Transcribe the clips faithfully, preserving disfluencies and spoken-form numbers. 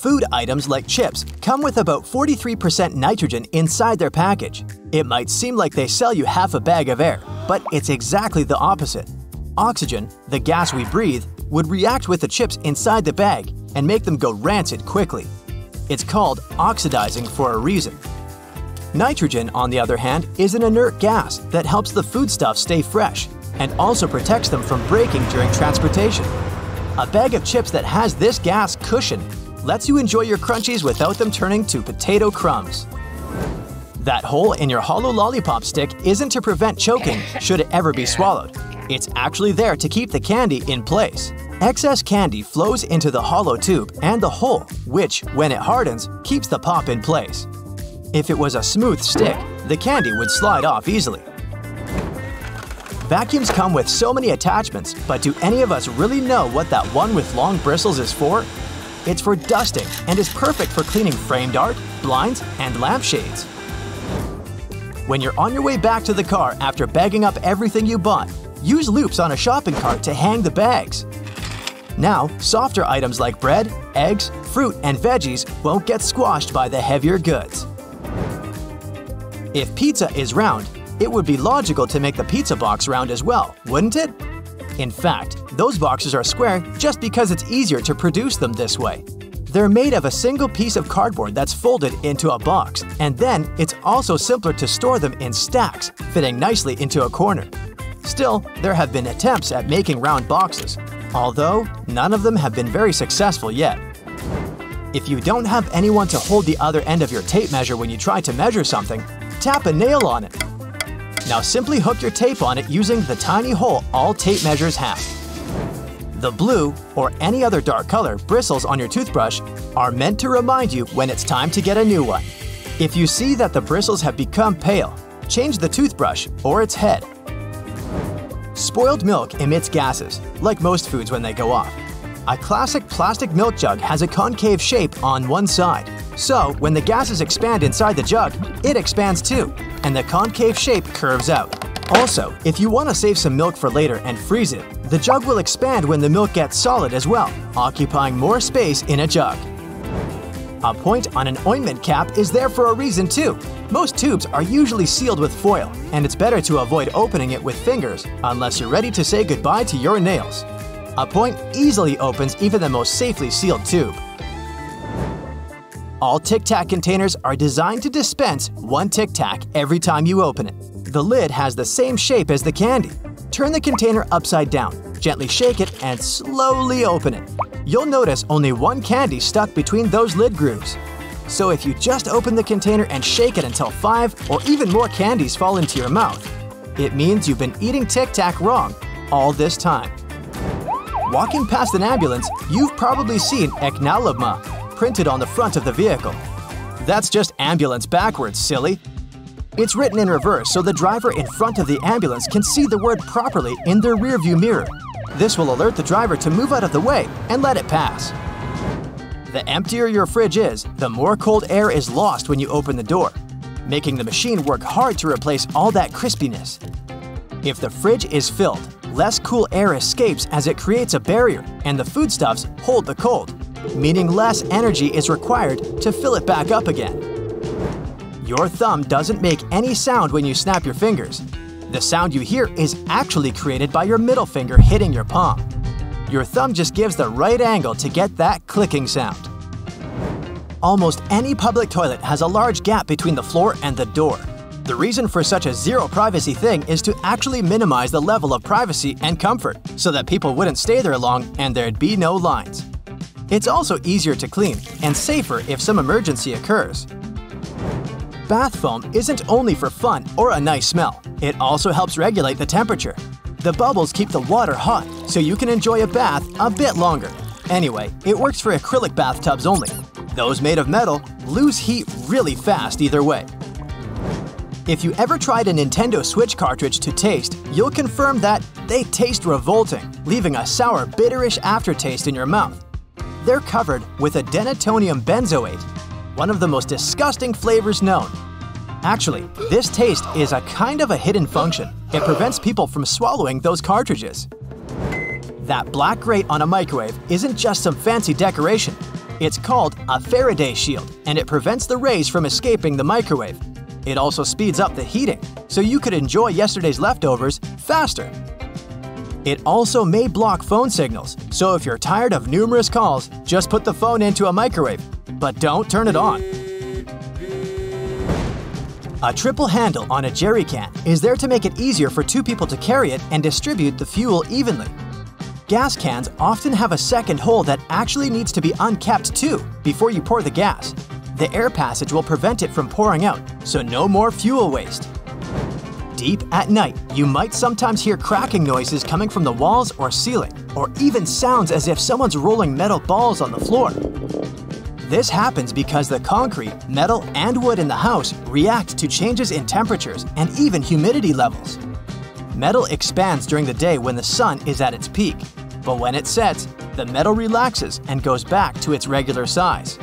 Food items like chips come with about forty-three percent nitrogen inside their package. It might seem like they sell you half a bag of air, but it's exactly the opposite. Oxygen, the gas we breathe, would react with the chips inside the bag and make them go rancid quickly. It's called oxidizing for a reason. Nitrogen, on the other hand, is an inert gas that helps the foodstuff stay fresh and also protects them from breaking during transportation. A bag of chips that has this gas cushion lets you enjoy your crunchies without them turning to potato crumbs. That hole in your hollow lollipop stick isn't to prevent choking should it ever be swallowed. It's actually there to keep the candy in place. Excess candy flows into the hollow tube and the hole, which, when it hardens, keeps the pop in place. If it was a smooth stick, the candy would slide off easily. Vacuums come with so many attachments, but do any of us really know what that one with long bristles is for? It's for dusting and is perfect for cleaning framed art, blinds, and lampshades. When you're on your way back to the car after bagging up everything you bought, use loops on a shopping cart to hang the bags. Now, softer items like bread, eggs, fruit, and veggies won't get squashed by the heavier goods. If pizza is round, it would be logical to make the pizza box round as well, wouldn't it? In fact, those boxes are square just because it's easier to produce them this way. They're made of a single piece of cardboard that's folded into a box, and then it's also simpler to store them in stacks, fitting nicely into a corner. Still, there have been attempts at making round boxes, although none of them have been very successful yet. If you don't have anyone to hold the other end of your tape measure when you try to measure something, tap a nail on it. Now simply hook your tape on it using the tiny hole all tape measures have. The blue, or any other dark color, bristles on your toothbrush are meant to remind you when it's time to get a new one. If you see that the bristles have become pale, change the toothbrush or its head. Spoiled milk emits gases, like most foods when they go off. A classic plastic milk jug has a concave shape on one side. So, when the gases expand inside the jug, it expands too, and the concave shape curves out. Also, if you want to save some milk for later and freeze it, the jug will expand when the milk gets solid as well, occupying more space in a jug. A point on an ointment cap is there for a reason too. Most tubes are usually sealed with foil, and it's better to avoid opening it with fingers unless you're ready to say goodbye to your nails. A point easily opens even the most safely sealed tube. All Tic Tac containers are designed to dispense one Tic Tac every time you open it. The lid has the same shape as the candy. Turn the container upside down, gently shake it, and slowly open it. You'll notice only one candy stuck between those lid grooves. So if you just open the container and shake it until five or even more candies fall into your mouth, it means you've been eating Tic Tac wrong all this time. Walking past an ambulance, you've probably seen Eknalabma printed on the front of the vehicle. That's just ambulance backwards, silly. It's written in reverse so the driver in front of the ambulance can see the word properly in their rearview mirror. This will alert the driver to move out of the way and let it pass. The emptier your fridge is, the more cold air is lost when you open the door, making the machine work hard to replace all that crispiness. If the fridge is filled, less cool air escapes as it creates a barrier and the foodstuffs hold the cold, meaning less energy is required to fill it back up again. Your thumb doesn't make any sound when you snap your fingers. The sound you hear is actually created by your middle finger hitting your palm. Your thumb just gives the right angle to get that clicking sound. Almost any public toilet has a large gap between the floor and the door. The reason for such a zero privacy thing is to actually minimize the level of privacy and comfort so that people wouldn't stay there long and there'd be no lines. It's also easier to clean and safer if some emergency occurs. Bath foam isn't only for fun or a nice smell, it also helps regulate the temperature. The bubbles keep the water hot so you can enjoy a bath a bit longer. Anyway, it works for acrylic bathtubs only. Those made of metal lose heat really fast either way. If you ever tried a Nintendo Switch cartridge to taste, you'll confirm that they taste revolting, leaving a sour, bitterish aftertaste in your mouth. They're covered with a denatonium benzoate, one of the most disgusting flavors known. Actually, this taste is a kind of a hidden function. It prevents people from swallowing those cartridges. That black grate on a microwave isn't just some fancy decoration. It's called a Faraday shield, and it prevents the rays from escaping the microwave. It also speeds up the heating, so you could enjoy yesterday's leftovers faster. It also may block phone signals, so if you're tired of numerous calls, just put the phone into a microwave, but don't turn it on. A triple handle on a jerry can is there to make it easier for two people to carry it and distribute the fuel evenly. Gas cans often have a second hole that actually needs to be uncapped too before you pour the gas. The air passage will prevent it from pouring out, so no more fuel waste. Deep at night, you might sometimes hear cracking noises coming from the walls or ceiling, or even sounds as if someone's rolling metal balls on the floor. This happens because the concrete, metal, and wood in the house react to changes in temperatures and even humidity levels. Metal expands during the day when the sun is at its peak. But when it sets, the metal relaxes and goes back to its regular size.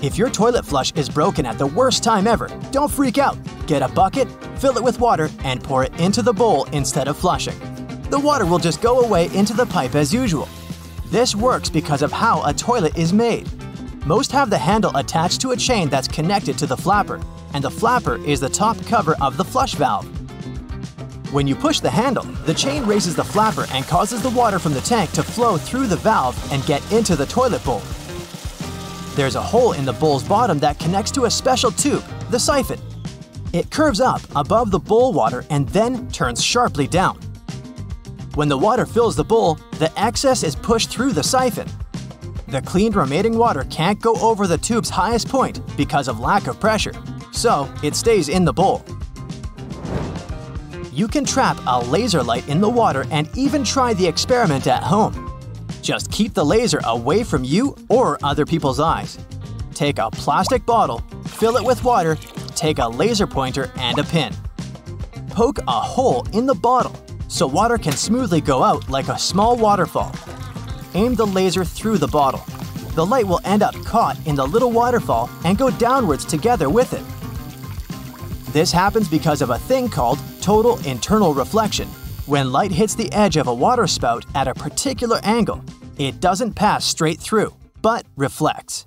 If your toilet flush is broken at the worst time ever, don't freak out. Get a bucket, fill it with water, and pour it into the bowl instead of flushing. The water will just go away into the pipe as usual. This works because of how a toilet is made. Most have the handle attached to a chain that's connected to the flapper, and the flapper is the top cover of the flush valve. When you push the handle, the chain raises the flapper and causes the water from the tank to flow through the valve and get into the toilet bowl. There's a hole in the bowl's bottom that connects to a special tube, the siphon. It curves up above the bowl water and then turns sharply down. When the water fills the bowl, the excess is pushed through the siphon. The cleaned remaining water can't go over the tube's highest point because of lack of pressure, so it stays in the bowl. You can trap a laser light in the water and even try the experiment at home. Just keep the laser away from you or other people's eyes. Take a plastic bottle, fill it with water, take a laser pointer and a pin. Poke a hole in the bottle so water can smoothly go out like a small waterfall. Aim the laser through the bottle. The light will end up caught in the little waterfall and go downwards together with it. This happens because of a thing called total internal reflection. When light hits the edge of a water spout at a particular angle, it doesn't pass straight through, but reflects.